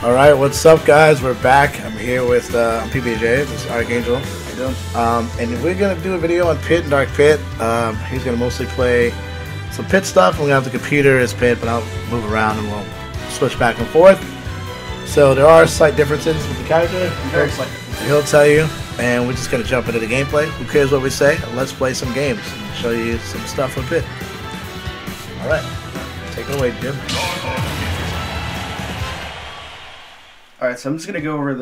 Alright, what's up guys? We're back. I'm here with PBJ, this is Archangel. How you doing? And we're going to do a video on Pit and Dark Pit. He's going to mostly play some Pit stuff. We're going to have the computer as Pit, but I'll move around and we'll switch back and forth. So there are slight differences with the character. Very slight. He'll tell you, and we're just going to jump into the gameplay. Who cares what we say? Let's play some games and show you some stuff from Pit. Alright, take it away, Jim. Alright, so I'm just going to go over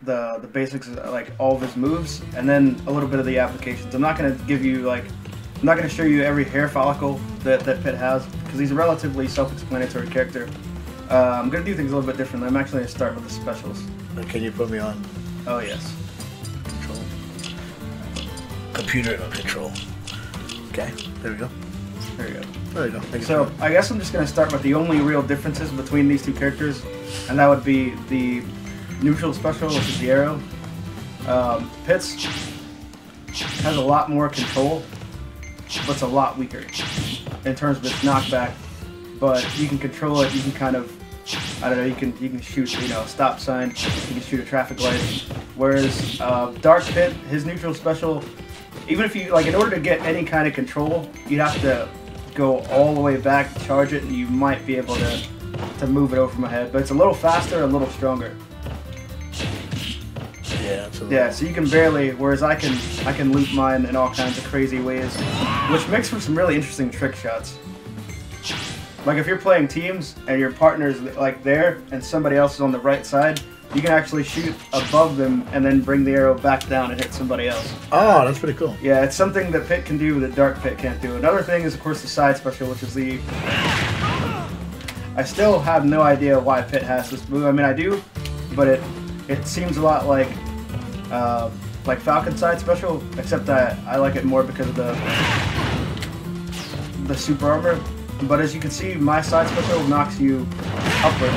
the basics of like all of his moves, and then a little bit of the applications. I'm not going to give you like, I'm not going to show you every hair follicle that Pit has, because he's a relatively self-explanatory character. I'm going to do things a little bit differently. I'm actually going to start with the specials. Can you put me on? Oh yes. Control. Computer on control. Okay, there we go. There you go. There you go. Thank so, I guess I'm just going to start with the only real differences between these two characters, and that would be the neutral special, which is the arrow. Pit's has a lot more control, but it's a lot weaker in terms of its knockback. But you can control it, you can kind of, I don't know, you can shoot, you know, a stop sign, you can shoot a traffic light. Whereas Dark Pit, his neutral special, even if you, like, in order to get any kind of control, you'd have to go all the way back, charge it, and you might be able to move it over my head. But it's a little faster, a little stronger. Yeah, absolutely. Yeah, so you can barely, whereas I can loop mine in all kinds of crazy ways, which makes for some really interesting trick shots. Like if you're playing teams and your partner's like there and somebody else is on the right side, you can actually shoot above them and then bring the arrow back down and hit somebody else. Oh, that's pretty cool. Yeah, it's something that Pit can do that Dark Pit can't do. Another thing is, of course, the side special, which is the... I still have no idea why Pit has this move. I mean, I do, but it seems a lot like Falcon's side special, except I like it more because of the super armor. But as you can see, my side special knocks you upward,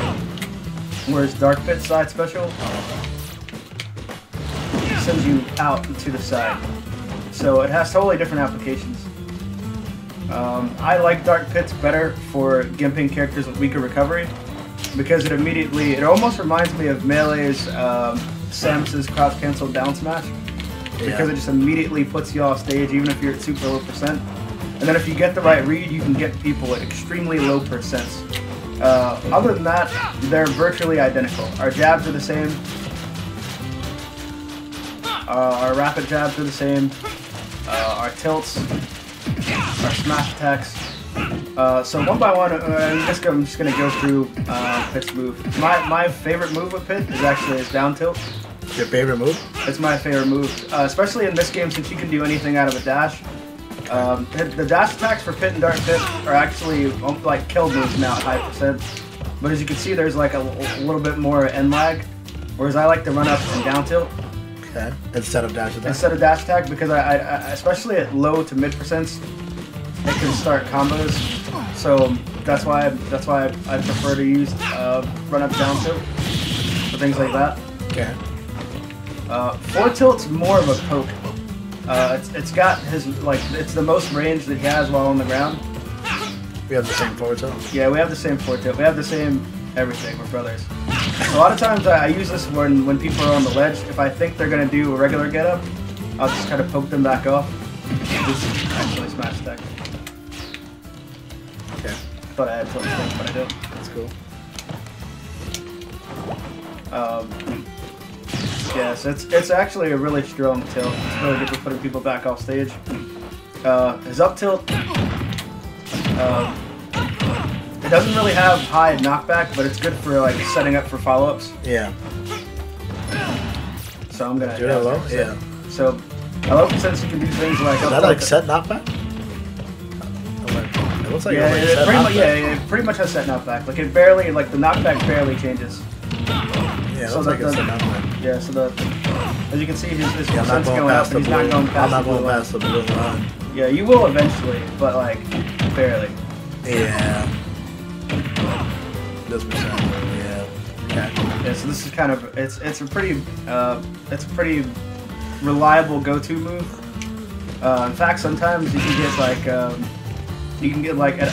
whereas Dark Pit's side special sends you out to the side. So it has totally different applications. I like Dark Pit's better for gimping characters with weaker recovery, because it almost reminds me of Melee's Samus's crouch cancel down smash, because it just immediately puts you off stage even if you're at super low percent. And then if you get the right read, you can get people at extremely low percents. Other than that, they're virtually identical. Our jabs are the same. Our rapid jabs are the same. Our tilts. Our smash attacks. So one by one, I'm just going to go through Pit's move. My favorite move with Pit is actually his down tilt. Your favorite move? It's my favorite move. Especially in this game, since you can do anything out of a dash. The dash attacks for Pit and Dark Pit are actually like kill moves now at high percent, but as you can see there's like a little bit more end lag, whereas I like to run up and down tilt. Okay. Instead of dash attack? Instead of dash attack, because I especially at low to mid percents, it can start combos, so that's why I prefer to use run up down tilt for things like that. Okay. Four tilt's more of a poke. It's got his, like, it's the most range that he has while on the ground. We have the same forward tilt? Yeah, we have the same forward tilt. We have the same everything. We're brothers. A lot of times I use this when people are on the ledge. If I think they're going to do a regular get-up, I'll just kind of poke them back off. This is actually smash attack. Okay. I thought I had tilt thing, but I don't. That's cool. Yeah, so it's actually a really strong tilt. It's really good for putting people back off stage. His up tilt, it doesn't really have high knockback, but it's good for like setting up for follow-ups. Yeah. So I'm gonna do that low. Yeah. So I love it since you can do things like up tilt. Is that like set knockback? It looks like it pretty much has set knockback. Like it barely, like the knockback barely changes. Yeah, so like as you can see, his percent's going up, but he's not going past the blue line. Yeah, you will eventually, but like, barely. Yeah. This percent, yeah. Yeah, so this is kind of, it's a pretty reliable go-to move. In fact, sometimes you can get like, a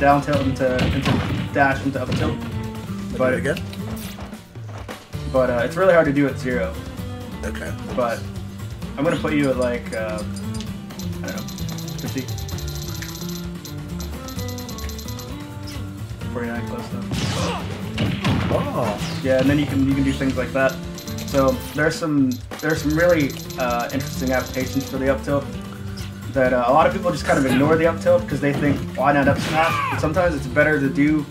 down tilt into dash into up tilt. But again? But it's really hard to do at zero. Okay. But I'm gonna put you at like I don't know, 50. 49 close enough. Oh. Yeah, and then you can do things like that. So there's some really interesting applications for the up tilt that a lot of people just kind of ignore the up tilt because they think, why not up smash? But sometimes it's better to do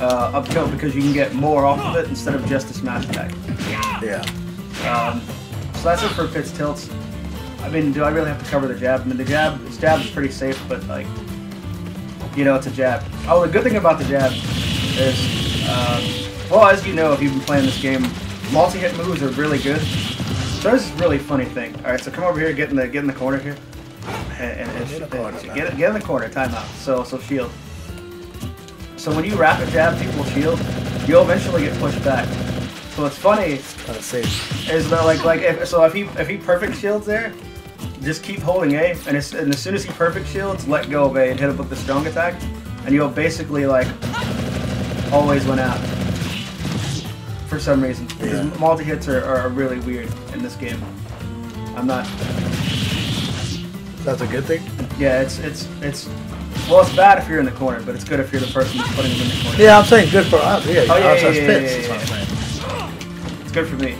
up tilt because you can get more off of it instead of just a smash attack. Yeah. So that's it for Pitt's tilts. I mean, do I really have to cover the jab? I mean, the jab is pretty safe, but like, you know, it's a jab. Oh, the good thing about the jab is, well, as you know, if you've been playing this game, multi-hit moves are really good. So this is a really funny thing. All right, so come over here, get in the corner here, and get in the corner. Timeout. So shield. So when you rapid jab people shield, you'll eventually get pushed back. So what's funny is that like if he perfect shields there, just keep holding A, and as soon as he perfect shields, let go of A and hit him with the strong attack, and you'll basically like always win out. For some reason, because multi-hits are really weird in this game. I'm not. That's a good thing. Yeah, it's. Well, it's bad if you're in the corner, but it's good if you're the person who's putting them in the corner. Yeah, I'm saying good for us. Yeah, oh, yeah. It's good for me,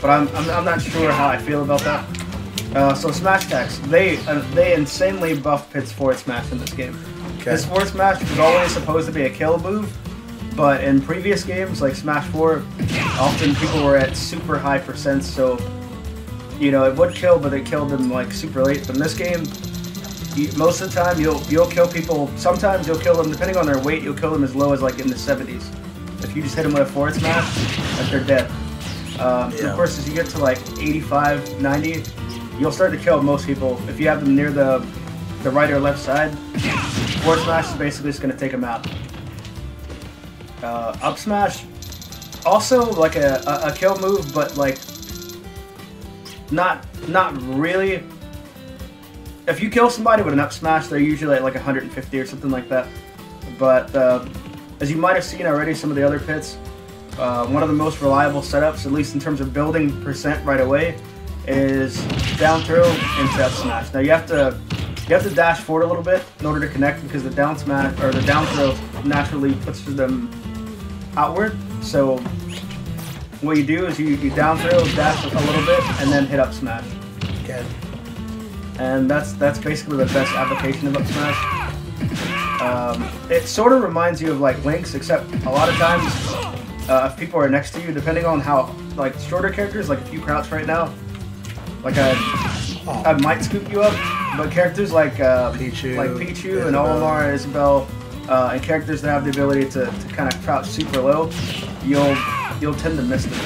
but I'm not sure how I feel about that. So smash attacks, they insanely buff Pit's forward smash in this game. Okay. His forward smash was always supposed to be a kill move. But in previous games, like Smash 4, often people were at super high percents, so, you know, it would kill, but it killed them, like, super late. But in this game, most of the time, you'll kill people, sometimes you'll kill them, depending on their weight, you'll kill them as low as, like, in the 70s. If you just hit them with a forward smash, like, they're dead. So of course, as you get to, like, 85, 90, you'll start to kill most people. If you have them near the right or left side, forward smash is basically just going to take them out. Up smash, also like a kill move, but like not really. If you kill somebody with an up smash, they're usually at like 150 or something like that. But as you might have seen already, some of the other Pits, one of the most reliable setups, at least in terms of building percent right away, is down throw into up smash. Now you have to dash forward a little bit in order to connect because the down smash or the down throw naturally pushes them outward. So what you do is you down throw, dash a little bit, and then hit up smash. Okay. And that's basically the best application of up smash. It sort of reminds you of like Link's, except a lot of times if people are next to you, depending on how like shorter characters, like if you crouch right now, like I might scoop you up, but characters like Pichu and Olimar and Isabel. And characters that have the ability to kind of crouch super low, you'll tend to miss them.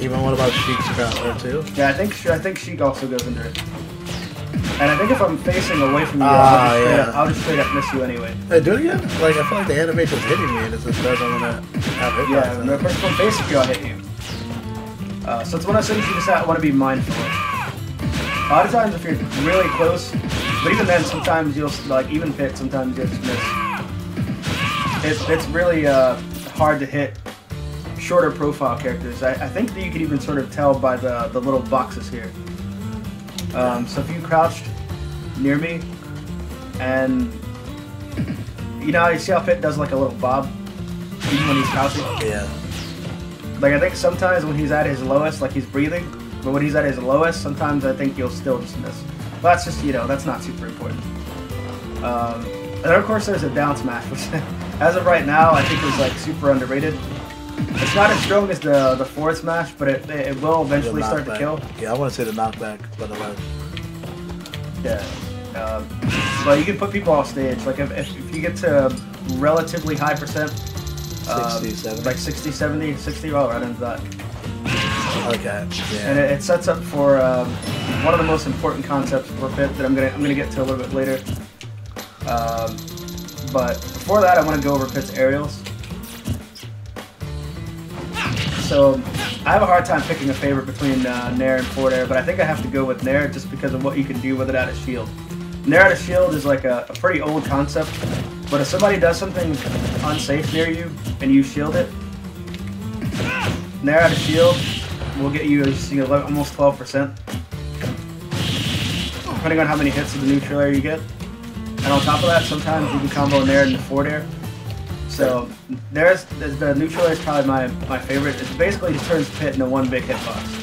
Even what about Sheik's crouch there too? Yeah, I think Sheik also goes under it. And I think if I'm facing away from you, I'll just straight up miss you anyway. They do again? Like I feel like the animation's hitting me and it just doesn't want to have hit. Yeah, and the first one facing you, I'll hit you. So it's one of those things you just want to be mindful of. A lot of times if you're really close, but even then sometimes you'll like even Pit, sometimes you'll just miss. It's really hard to hit shorter profile characters. I think that you can even sort of tell by the little boxes here. So if you crouched near me, and you know, you see how Pit does like a little bob, even when he's crouching? Yeah. Like I think sometimes when he's at his lowest, like he's breathing, but when he's at his lowest, sometimes I think you'll still just miss. But that's just, you know, that's not super important. And then of course there's a down smash, which as of right now I think is like super underrated. It's not as strong as the forward smash, but it will eventually start to kill. Yeah, I want to say the knockback, by the way. Yeah. But you can put people off stage. Like if you get to relatively high percent, 60, 70, 60, oh, right into that. Okay. Yeah. And it sets up for one of the most important concepts for Pit that I'm gonna get to a little bit later. But before that, I want to go over Pit's aerials. So, I have a hard time picking a favorite between Nair and Fort Air, but I think I have to go with Nair just because of what you can do with it out of shield. Nair out of shield is like a pretty old concept, but if somebody does something unsafe near you and you shield it, Nair out of shield will get you, almost 12%. Depending on how many hits of the neutral air you get. And on top of that, sometimes you can combo Nair in the Fort Air. So there's the neutral air is probably my favorite. It basically just turns Pit into one big hitbox.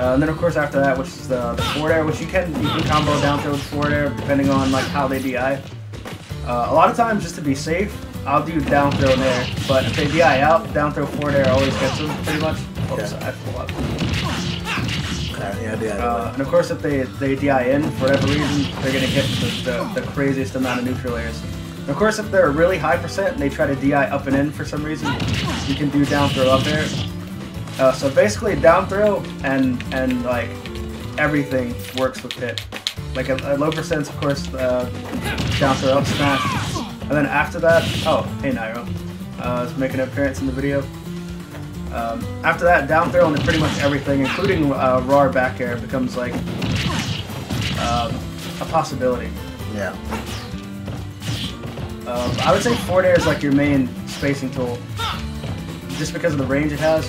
And then of course after that, which is the forward air, which you can combo down throw with forward air depending on like how they DI. A lot of times, just to be safe, I'll do down throw in there, but if they DI out, down throw forward air always gets them pretty much. Oops, yeah. I pull up. And of course if they DI in for whatever reason, they're gonna hit the craziest amount of neutral airs. And of course if they're a really high percent and they try to DI up and in for some reason, you can do down throw up air. So basically, down throw and like everything works with Pit. Like at low percents, of course, down throw up smash, and then after that, oh hey Nairo, is making an appearance in the video. After that, down throw into pretty much everything, including raw back air, becomes like a possibility. Yeah. I would say forward air is like your main spacing tool, just because of the range it has.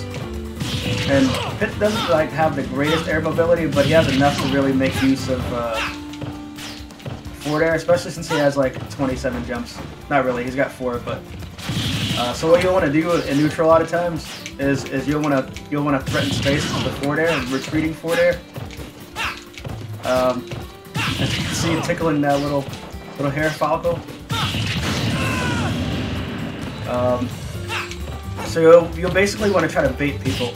And Pit doesn't like have the greatest air mobility, but he has enough to really make use of forward air, especially since he has like 27 jumps. Not really, he's got 4, but so what you'll want to do in neutral a lot of times is you'll want to threaten space with the forward air, retreating forward air. As you can see, him tickling that little hair Falco. So you'll basically want to try to bait people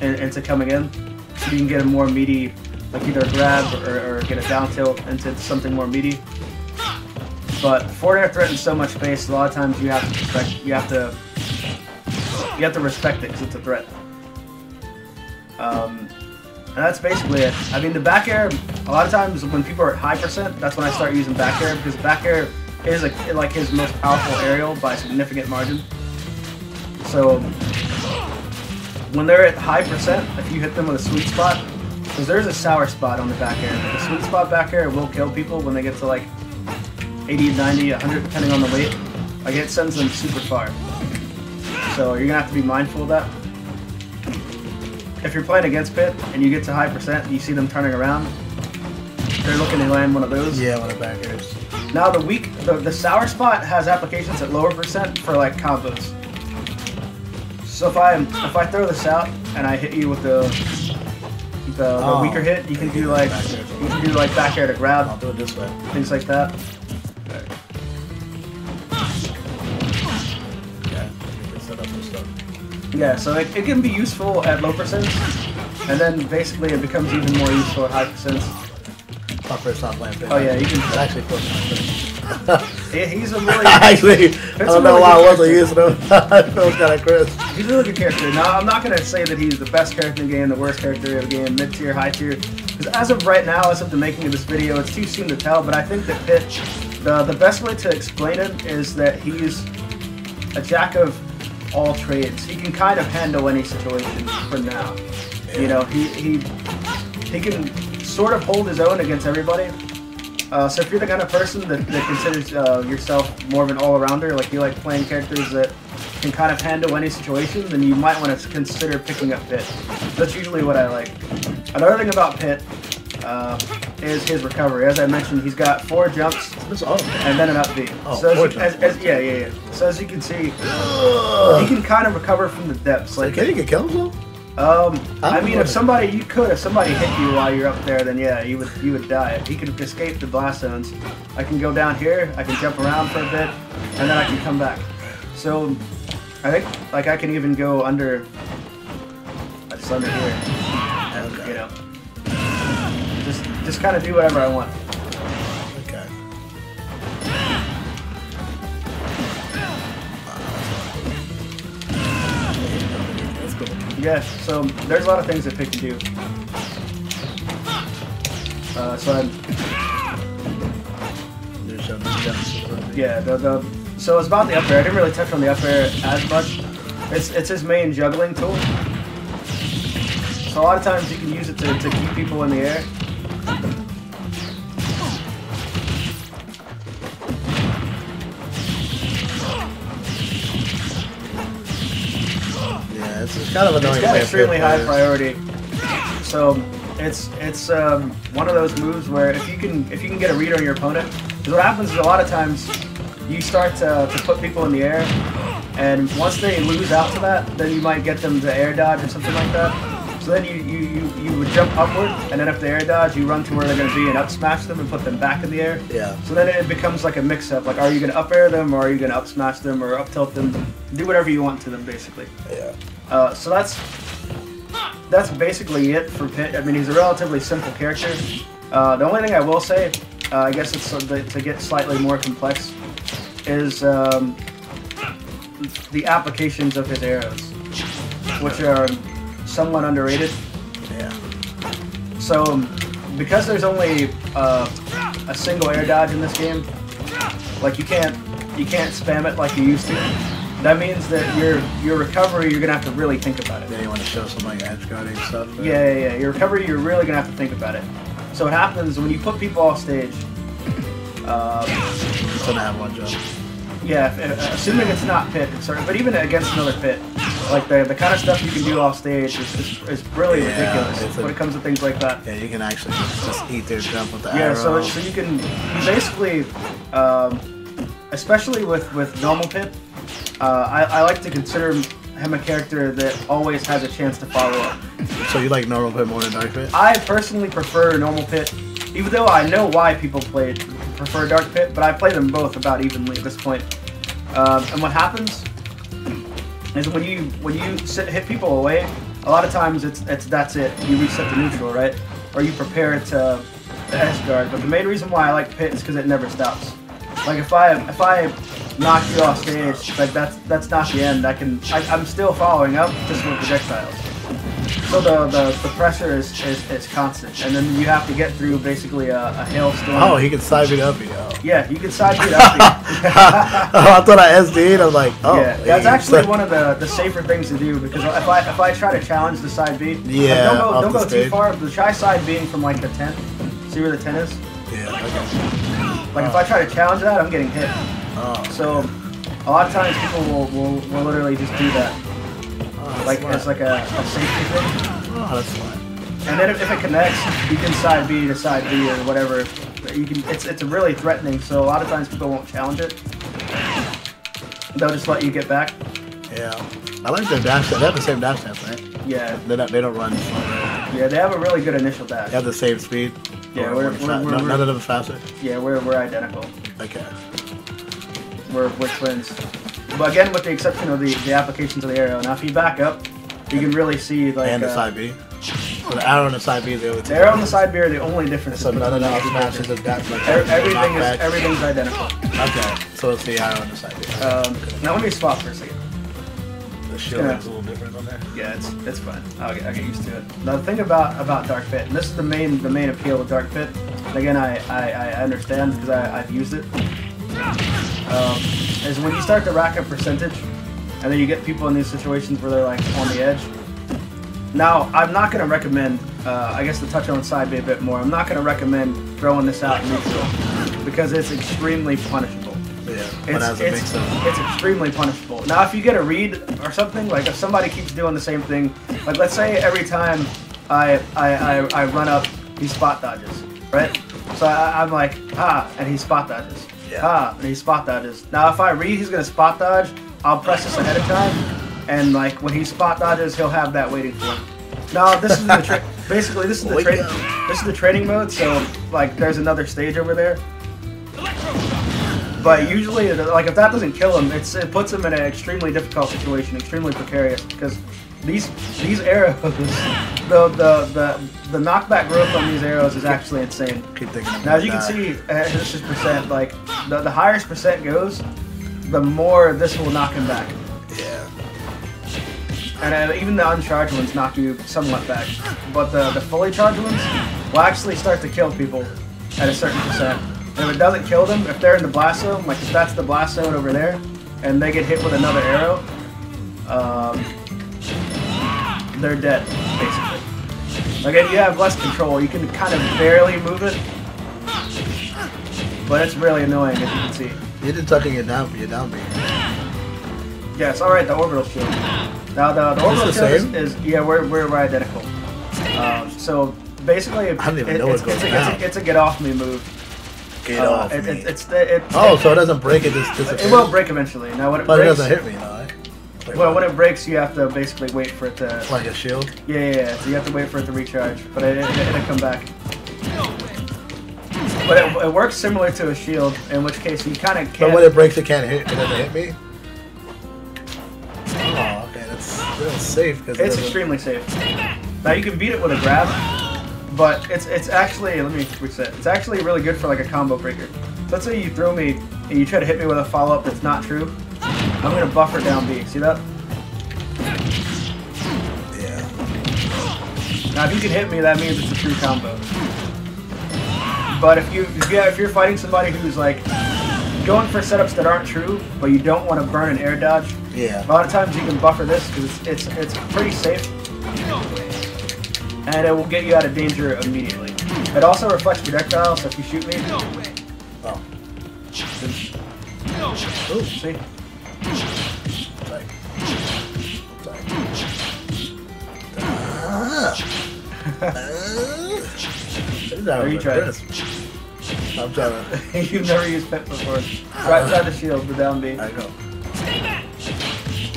into coming in, so you can get a more meaty, like either a grab or get a down tilt into something more meaty. But forward air threatens so much space. A lot of times you have to respect it because it's a threat. And that's basically it. I mean, the back air. A lot of times when people are at high percent, that's when I start using back air, because back air is like his most powerful aerial by a significant margin. So when they're at high percent, if you hit them with a sweet spot, because there's a sour spot on the back air. The sweet spot back air will kill people when they get to like 80, 90, 100, depending on the weight. Like it sends them super far. So you're gonna have to be mindful of that. If you're playing against Pit and you get to high percent and you see them turning around, they're looking to land one of those. Yeah, one of the back airs. Now the sour spot has applications at lower percent for like combos. So if I throw this out and I hit you with the weaker hit, you can do like back air to grab. I'll do it this way. Things like that. Okay. Yeah, you can set up this stuff. Yeah, so it can be useful at low percents, and then basically it becomes even more useful at high percents. Top first, top land. Oh yeah, you can actually push. He's a really... Actually, I don't know why I wasn't using him. I feel kind of crisp. He's a really good character. Now, I'm not going to say that he's the best character in the game, the worst character in the game, mid-tier, high-tier. Because as of right now, as of the making of this video, it's too soon to tell. But I think that Pitch, the best way to explain it is that he's a jack of all trades. He can kind of handle any situation for now. Yeah. You know, he can sort of hold his own against everybody. So if you're the kind of person that considers yourself more of an all-arounder, like you like playing characters that can kind of handle any situation, then you might want to consider picking up Pit. That's usually what I like. Another thing about Pit is his recovery. As I mentioned, he's got 4 jumps and then an up B. Oh, so So as you can see, he can kind of recover from the depths. Like, can he get killed though? I mean, if somebody hit you while you're up there, then yeah, you would die. He could escape the blast zones. I can go down here, I can jump around for a bit, and then I can come back. So, I think, like, I can even go under, just under here, and, you know, just kind of do whatever I want. Yes, so there's a lot of things that Pit can do. So it's about the up air. I didn't really touch on the up air as much. It's his main juggling tool. So a lot of times you can use it to keep people in the air. kind of annoying. It's got extremely high priority. So it's one of those moves where if you can get a read on your opponent, because what happens is a lot of times you start to put people in the air, and once they lose out to that, then you might get them to air dodge or something like that. So then you would jump upward, and then if they air dodge, you run to where they're going to be and up smash them and put them back in the air. Yeah. So then it becomes like a mix-up. Like, are you going to up air them, or are you going to up smash them, or up tilt them? Do whatever you want to them, basically. Yeah. So that's basically it for Pit. I mean, he's a relatively simple character. The only thing I will say, I guess it's to get slightly more complex, is the applications of his arrows, which are somewhat underrated. Yeah. So, because there's only a single air dodge in this game, like you can't spam it like you used to. That means that your recovery, you're gonna have to really think about it. Yeah, you want to show some like edge guarding stuff. Or... Yeah. Your recovery, you're really gonna have to think about it. So what happens when you put people off stage? It's gonna have one jump. Yeah, assuming it's not Pit, but even against another Pit, like the kind of stuff you can do off stage is really ridiculous when it comes to things like that. Yeah, you can actually just eat their jump with the arrow. Yeah, so you can basically, especially with normal Pit, I like to consider him a character that always has a chance to follow up. So you like normal Pit more than Dark Pit? I personally prefer normal Pit, even though I know why people prefer Dark Pit, but I play them both about evenly at this point. And what happens is when you hit people away, a lot of times that's it. You reset the neutral, right? Or you prepare it to edge guard. But the main reason why I like Pit is because it never stops. Like if I knock you off stage, like that's not the end. I'm still following up just with projectiles. So the pressure is constant, and then you have to get through basically a hailstorm. Oh, he can side beat up, yo. Yeah, you can side beat up. I thought I SD'd. I was like, oh. Yeah, that's actually one of the safer things to do, because if I try to challenge the side beat, yeah, like don't go too far. But try side beating from like the 10. See where the 10 is? Yeah. Okay. Like if I try to challenge that, I'm getting hit. Oh. So a lot of times people will literally just do that. Like as like a safety thing. Oh, that's fine. And then if it connects, you can side B to side B or whatever. You can. It's really threatening. So a lot of times people won't challenge it. They'll just let you get back. Yeah. I like their dash. They have the same dash dance, right? Yeah. They don't run. Yeah, they have a really good initial dash. They have the same speed. Yeah, we're none of them faster. Yeah, we're identical. Okay. We're twins. But again, with the exception of the applications of the arrow. Now, if you back up, you can really see like. And the side B. So the arrow and the side B are the only. The arrow and the side B are the only difference. So none of the smashes of that. Everything's identical. Okay, so it's the arrow and the side B. Okay. Now let me swap for a second. The shield is a little different on there. Yeah, it's fun. I'll get used to it. Now the thing about Dark Pit, and this is the main appeal of Dark Pit. Again, I understand because I've used it. Is when you start to rack up percentage, and then you get people in these situations where they're like on the edge. Now, I'm not going to recommend, I guess to touch on side B a bit more, I'm not going to recommend throwing this out neutral, because it's extremely punishable. Yeah, it's extremely punishable. Now, if you get a read or something, like if somebody keeps doing the same thing, like let's say every time I run up, he spot dodges, right? So I'm like, ah, and he spot dodges. Yeah. Ah, and he spot dodges. Now, if I read he's going to spot dodge, I'll press this ahead of time, and like when he spot dodges, he'll have that waiting for him. Now, this is the trick. Basically, this is the training mode. So, like, there's another stage over there. But usually, like, if that doesn't kill him, it puts him in an extremely difficult situation, extremely precarious, because these arrows, the knockback growth on these arrows is actually insane. Now, as you can see, this is percent. Like the higher percent goes, the more this will knock him back. Yeah. And even the uncharged ones knock you somewhat back, but the fully charged ones will actually start to kill people at a certain percent. And if it doesn't kill them, if they're in the blast zone, like if that's the blast zone over there, and they get hit with another arrow, they're dead, basically. Like, if you have less control, you can kind of barely move it. But it's really annoying, as you can see. You're just tucking it down for your downbeat. Yes, alright, the orbital shield. Now the orbital shield is yeah, we're identical. So basically it's a get off me move. Get off me. Oh, so it doesn't break, it just disappears. It will break eventually. Now when it breaks, it doesn't hit me though, right? Well, when it breaks, you have to basically wait for it to... Like a shield? Yeah, yeah, yeah. So you have to wait for it to recharge, but it'll come back. But it works similar to a shield, in which case you kind of can't... But when it breaks, it doesn't hit me? Oh, okay, that's real safe. It's extremely safe. Now, you can beat it with a grab, but it's actually... Let me reset. It's actually really good for, like, a combo breaker. So let's say you throw me, and you try to hit me with a follow-up that's not true. I'm gonna buffer down B. See that? Yeah. Now, if you can hit me, that means it's a true combo. But if you're fighting somebody who's like going for setups that aren't true, but you don't want to burn an air dodge, yeah. A lot of times you can buffer this because it's pretty safe, and it will get you out of danger immediately. It also reflects projectiles, so if you shoot me, oh, ooh, see. Are you trying? I'm trying to. You've never used Pit before. Right side the shield, the down B. I know.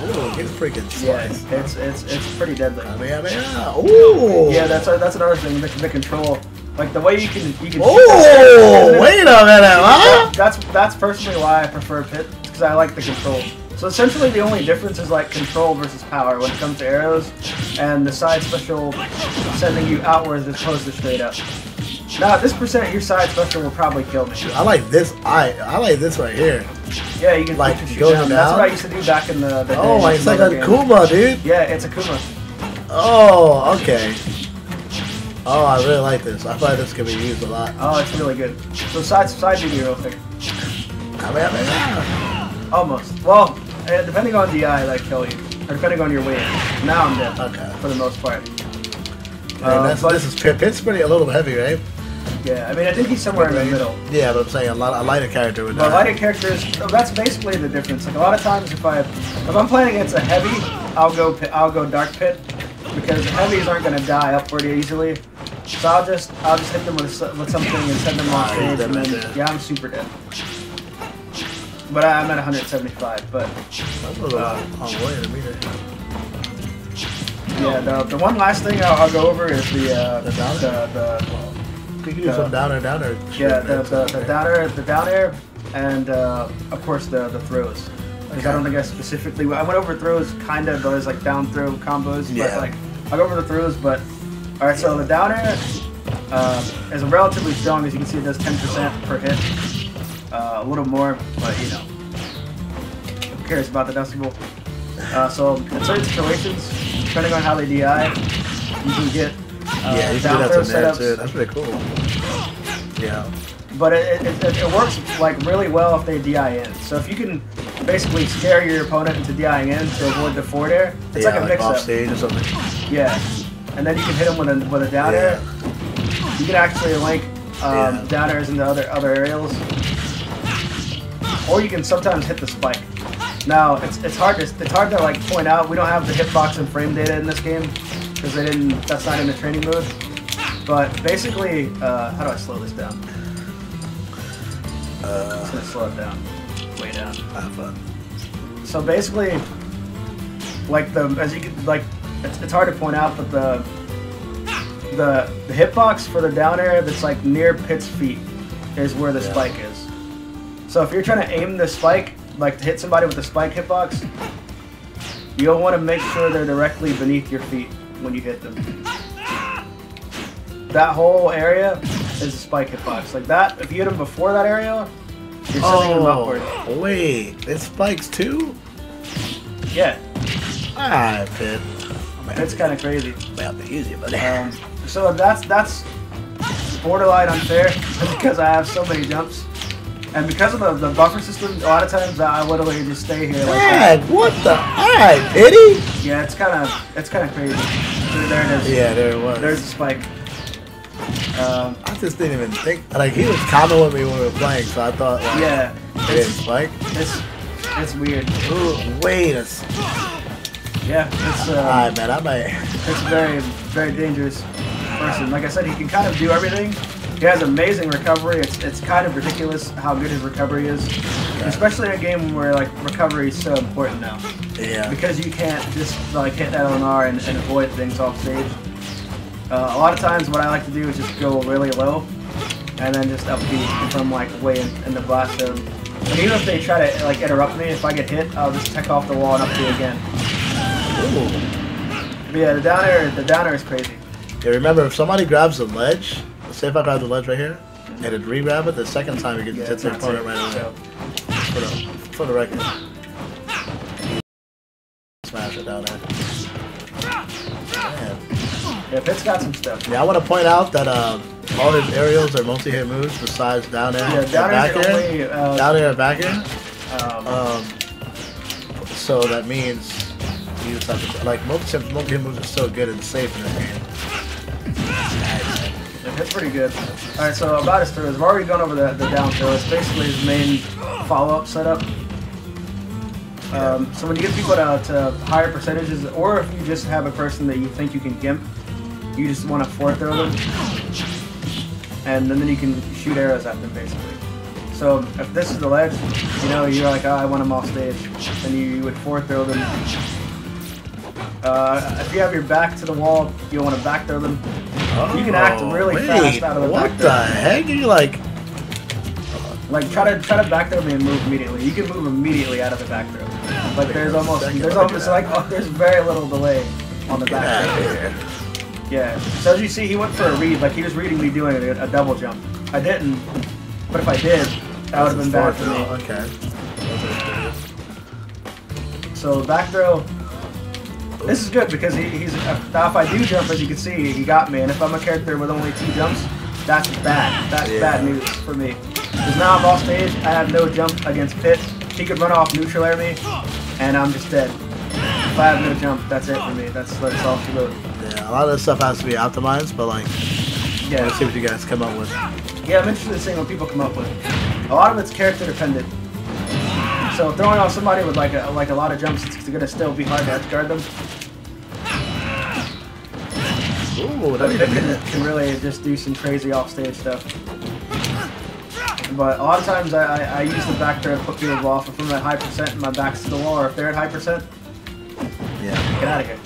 Ooh, it's freaking slice. Yeah, it's pretty deadly. Ooh. Yeah, that's another thing. The control, like the way you can. Oh, wait a minute, huh? That's personally why I prefer Pit, because I like the control. So essentially the only difference is like control versus power when it comes to arrows, and the side special sending you outwards as opposed to straight up. Now at this percent your side special will probably kill me. I like this. I like this right here. Yeah, you can like go down. That's what I used to do back in the day. Oh, it's like a Kuma, dude. Yeah, it's a Kuma. Oh, okay. Oh, I really like this. I thought this could be used a lot. Oh, it's really good. So side do real quick. Almost. Well, depending on DI, that kill you. Or depending on your weight. Now I'm dead. Okay. For the most part. This is Pit's pretty a little heavy, right? Yeah, I mean, I think he's somewhere in the middle. Yeah, but I'm saying a lighter character would die. But lighter characters, that's basically the difference. Like a lot of times, if I'm playing against a heavy, I'll go Dark Pit because heavies aren't going to die upward easily. So I'll just hit them with something and send them off stage, and then yeah, I'm super dead. But I'm at 175, but... That's a little way to meet it. Yeah, the one last thing I'll go over is the down air. You can do some down air. Yeah, the down air, and of course the throws. Like, okay. I don't think I specifically... I went over throws, kind of, those like down throw combos, yeah. But like, I'll go over the throws, but... Alright, so the down air is relatively strong, as you can see it does 10% per hit. A little more, but you know, who cares about the decibel? So in certain situations, depending on how they DI, you can get you down throw setups. That's pretty cool. Yeah. But it works like really well if they DI in. So if you can basically scare your opponent into DIing in to avoid the forward air, it's like a mix up. Off stage or something. Yeah. And then you can hit them with a down air. You can actually link down airs into other aerials. Or you can sometimes hit the spike. Now it's hard to like point out. We don't have the hitbox and frame data in this game because they didn't. That's not in the training mode. But basically, how do I slow this down? I'm just gonna slow it down, way down. So basically, like it's hard to point out, but the hitbox for the down air that's like near Pit's feet is where the spike is. So if you're trying to aim the spike, like to hit somebody with the spike hitbox, you'll want to make sure they're directly beneath your feet when you hit them. That whole area is a spike hitbox. Like that, if you hit them before that area, you're sending them upward. Wait, it spikes too? Yeah. Ah, Pit. It's kind of crazy. Well, the easy, but so that's borderline unfair because I have so many jumps. And because of the buffer system, a lot of times I literally just stay here. Dad, like what the? Alright, Pity? Yeah, it's kind of crazy. So there it is. Yeah, there it was. There's the spike. I just didn't even think. Like he was commenting with me when we were playing, so I thought. Like, yeah. Spike. It's That's weird. Ooh, wait a second. Yeah, it's I bet I might. It's very, very dangerous person. Like I said, he can kind of do everything. He has amazing recovery. It's kind of ridiculous how good his recovery is, especially in a game where like recovery is so important now. Yeah. Because you can't just like hit that Olimar and avoid things off stage. A lot of times, what I like to do is just go really low, and then just upbeat if I'm like way in the blast zone. And even if they try to like interrupt me, if I get hit, I'll just tech off the wall and upbeat again. Ooh. But yeah, the down air is crazy. Yeah, remember if somebody grabs a ledge. Say if I grab the ledge right here, and it re-grab it the second time, you can hit their opponent right away. For the record. Smash it down there. Man. Yeah, Pitt's got some stuff. Yeah, I want to point out that all his aerials are mostly hit moves besides down air and back air. Only, down air and back air. So that means you just have to, like, most hit moves are so good and safe in this game. It's pretty good. Alright, so about his throws. We've already gone over the down throw. It's basically his main follow-up setup. So when you get people to higher percentages, or if you just have a person that you think you can gimp, you just want to four throw them. And then you can shoot arrows at them, basically. So if this is the ledge, you know, you're like, oh, I want them off stage. And you would four throw them. If you have your back to the wall, you'll want to back throw them. Oh, you can act really fast out of the back throw. What the heck? You like try to back throw me and move immediately. You can move immediately out of the back throw. But there's very little delay on the back throw. Yeah. So as you see, he went for a read. Like he was reading me doing a double jump. I didn't. But if I did, that would have been bad for me. Okay. So back throw. This is good because he's. Now if I do jump, as you can see, he got me. And if I'm a character with only 2 jumps, that's bad. That's bad news for me. Because now I'm off stage, I have no jump against Pitt. He could run off, neutral air me, and I'm just dead. If I have no jump, that's it for me. That's all she wrote. Yeah, a lot of this stuff has to be optimized, but like, yeah, let's see what you guys come up with. Yeah, I'm interested in seeing what people come up with. A lot of it's character dependent. So throwing off somebody with like a lot of jumps, it's gonna still be hard to edge guard them. Ooh, that can really just do some crazy off-stage stuff. But a lot of times I use the back throw to put people off. If I'm at high percent and my back's to the wall, or if they're at high percent, yeah, get out of here.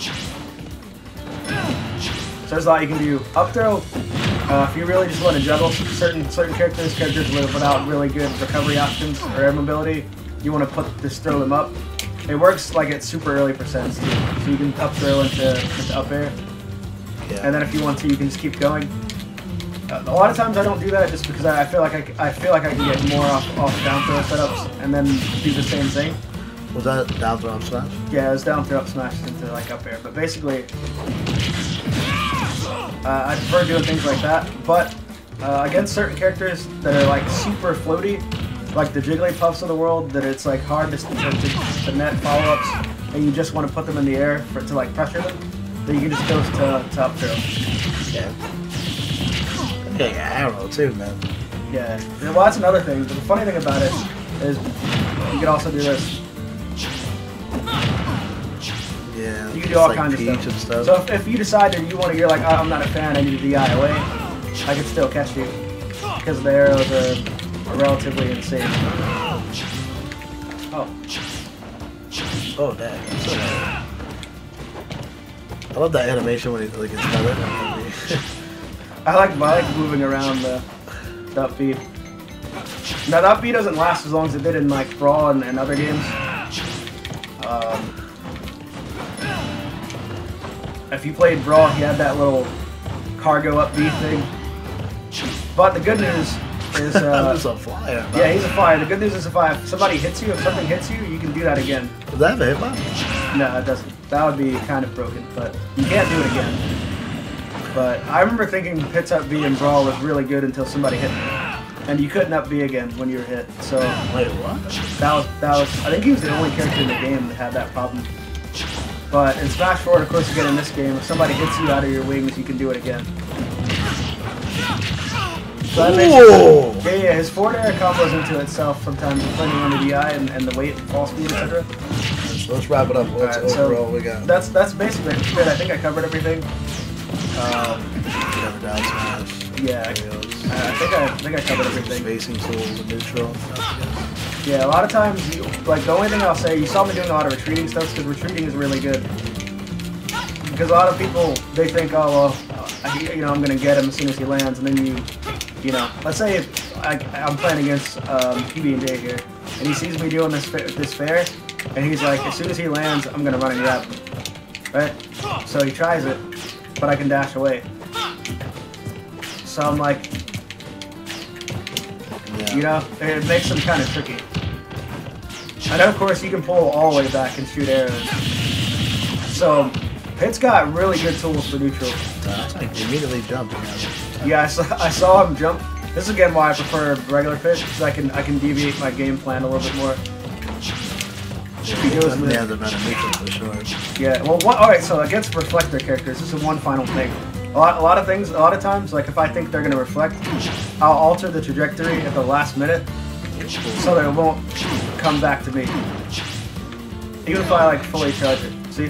So there's a lot you can do. Up throw, if you really just want to juggle certain characters without really good recovery options or air mobility. You want to put this throw them up. It works like at super early percents too. So you can up throw into up air. Yeah. And then if you want to, you can just keep going. A lot of times I don't do that just because I feel like I can get more off down throw setups and then do the same thing. Was that down throw up smash? Yeah, it was down throw up smash into like up air. But basically, I prefer doing things like that. But against certain characters that are like super floaty, like the Jigglypuffs of the world, that it's like hard to net follow-ups, and you just want to put them in the air to like pressure them, then you can just go to up throw. Yeah. Okay, arrow too, man. Yeah. Well, that's another thing. But the funny thing about it is you can also do this. Yeah. You can do all like kinds of stuff. So if you decide that you're like, oh, I'm not a fan, I need to DI away, I can still catch you because the arrows are relatively insane. Oh, that. I love that animation when he's like it's covered. I like moving around the up B. Now that B doesn't last as long as it did in like Brawl and other games. If you played Brawl, he had that little cargo up B thing. But the good news. Is, he's a flyer. Yeah, he's a flyer. The good news is if somebody hits you, if something hits you, you can do that again. Does that have a hitbox? No, it doesn't. That would be kind of broken, but you can't do it again. But I remember thinking Pit's up B in Brawl was really good until somebody hit me, and you couldn't up B again when you were hit. So wait, what? That was. I think he was the only character in the game that had that problem. But in Smash 4, of course, again in this game, if somebody hits you out of your wings, you can do it again. Whoa! Yeah, his forward air combos into itself from time to time, under the eye and the weight, fall speed, etc. Let's wrap it up. What's right, overall so we got? That's basically it. I think I covered everything. Never down smash. Yeah. I think I covered everything. Spacing tools, neutral. Yeah, a lot of times, the only thing I'll say, you saw me doing a lot of retreating stuff because retreating is really good. Because a lot of people, they think, oh, well, I'm going to get him as soon as he lands, and then let's say if I'm playing against PBJ here, and he sees me doing this fair, and he's like, as soon as he lands, I'm going to run and grab him, right? So he tries it, but I can dash away. So I'm like, it makes him kind of tricky. And of course, you can pull all the way back and shoot arrows. So Pitt's got really good tools for neutral. He immediately jumped. Yeah, I saw him jump. This is again why I prefer regular Pit, because I can deviate my game plan a little bit more. Yeah. Well, all right. So against reflector characters, this is one final thing. A lot of things, a lot of times, like if I think they're gonna reflect, I'll alter the trajectory at the last minute so that it won't come back to me. Even if I fully charge it. See?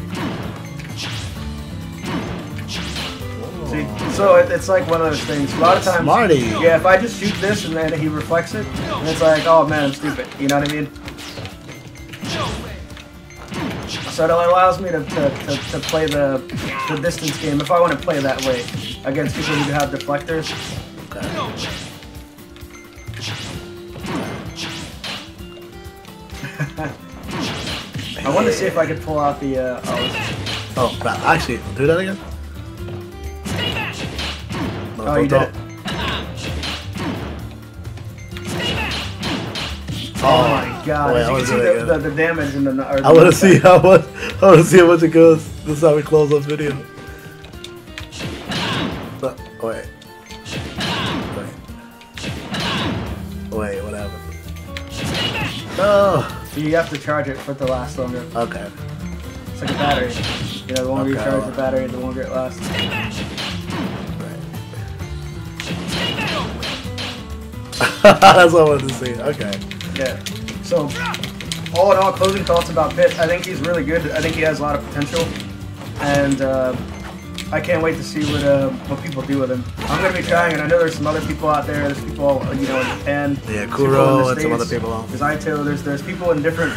See? So it's like one of those things. A lot of times, Smarty. Yeah, if I just shoot this and then he reflects it, and it's like, oh man, I'm stupid. You know what I mean? So it allows me to play the distance game if I want to play that way against people who have deflectors. I wanted to see if I could pull out the. Actually, do that again. No, you did it. Oh my god, you can see the damage in the... I want to see how much it goes. This is how we close this video. But, wait, what happened? No! So you have to charge it for it to last longer. Okay. It's like a battery. The longer you charge the battery, the longer it lasts. Right. That's what I wanted to see. Okay. Yeah. So, all in all, closing thoughts about Pitt. I think he's really good. I think he has a lot of potential, and I can't wait to see what people do with him. I'm gonna be trying, and I know there's some other people out there. There's people, in Japan. Yeah, Kuro and some other people. There's Ito. There's people in different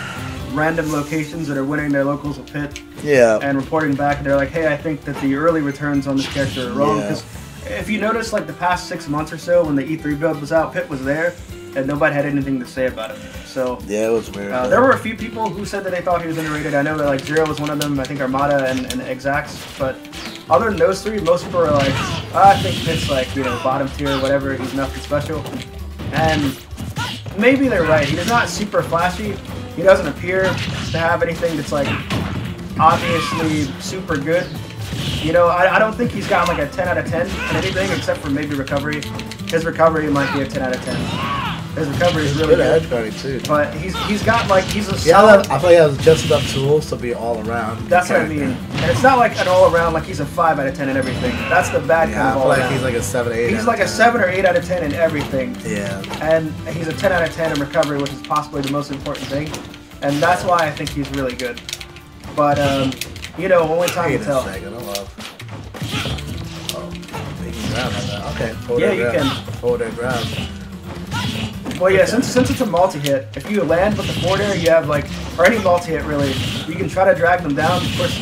random locations that are winning their locals with Pitt. Yeah. And reporting back, and they're like, hey, I think that the early returns on this character are wrong. Because if you notice, the past 6 months or so, when the E3 build was out, Pitt was there. And nobody had anything to say about it. So yeah, it was weird. There were a few people who said that they thought he was underrated. I know that Zero was one of them. I think Armada and Exacts. But other than those three, most people are like, I think Pitt's bottom tier, whatever. He's nothing special. And maybe they're right. He's not super flashy. He doesn't appear to have anything that's obviously super good. I don't think he's got a 10 out of 10 in anything except for maybe recovery. His recovery might be a 10 out of 10. His recovery is really good. Too. But he's got he's a solid. I feel he has just enough tools to be all around. That's what I mean. And it's not an all around he's a 5 out of 10 in everything. That's the bad kind of all around. He's a 7, 8. He's a 7 or 8 out of 10 in everything. Yeah. And he's a 10 out of 10 in recovery, which is possibly the most important thing. And that's why I think he's really good. But only time will tell. You can grab that. Okay. Yeah, you can. Forward air grab. Well, yeah, since it's a multi-hit, if you land with the forward air, you have, or any multi-hit, really, you can try to drag them down, of course,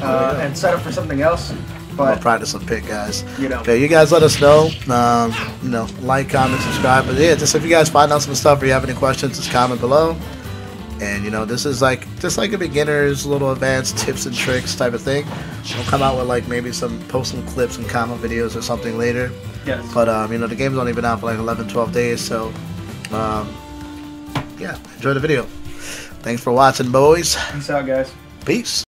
and set up for something else. But we'll practice some Pit, guys. Okay, you guys let us know. Like, comment, subscribe. But, yeah, just if you guys find out some stuff or you have any questions, just comment below. And, this is, just a beginner's little advanced tips and tricks type of thing. We'll come out with, maybe some clips and comment videos or something later. Yes. But, the game's only been out for 11, 12 days, so, yeah, enjoy the video. Thanks for watching, boys. Peace out, guys. Peace.